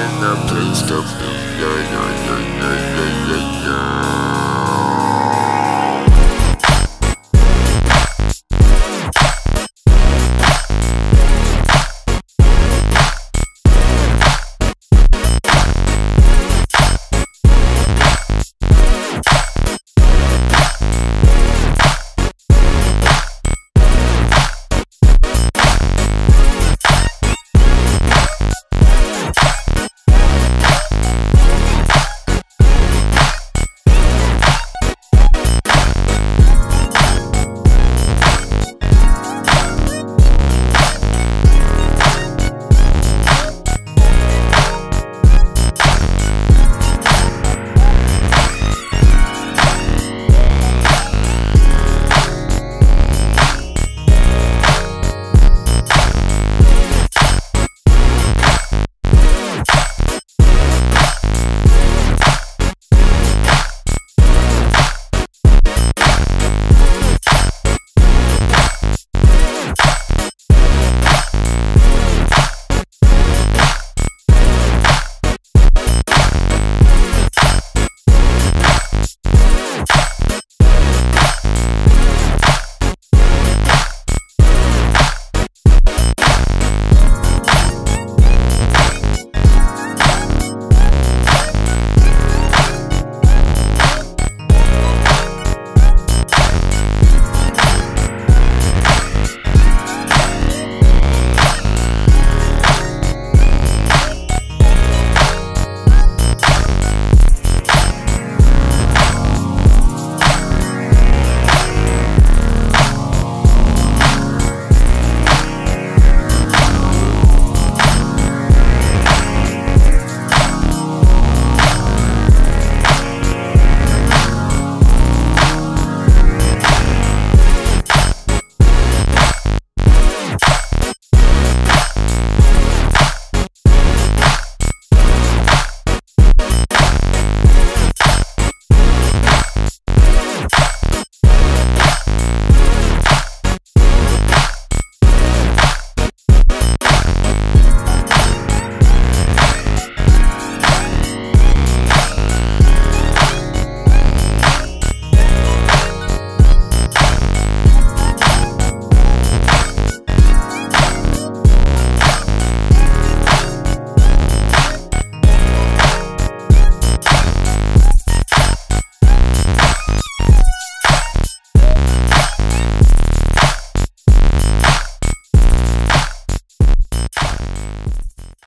and I'm pissed off.